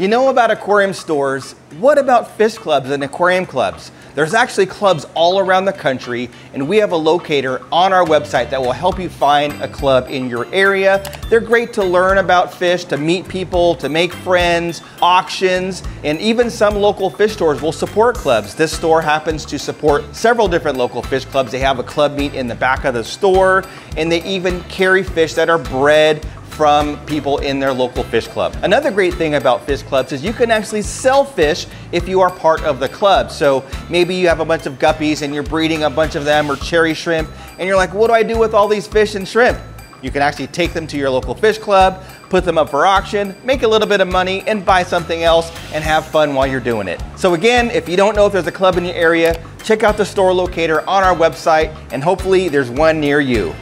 You know about aquarium stores. What about fish clubs and aquarium clubs? There's actually clubs all around the country, and we have a locator on our website that will help you find a club in your area. They're great to learn about fish, to meet people, to make friends, auctions, and even some local fish stores will support clubs. This store happens to support several different local fish clubs. They have a club meet in the back of the store, and they even carry fish that are bred from people in their local fish club. Another great thing about fish clubs is you can actually sell fish if you are part of the club. So maybe you have a bunch of guppies and you're breeding a bunch of them, or cherry shrimp, and you're like, what do I do with all these fish and shrimp? You can actually take them to your local fish club, put them up for auction, make a little bit of money, and buy something else and have fun while you're doing it. So again, if you don't know if there's a club in your area, check out the store locator on our website, and hopefully there's one near you.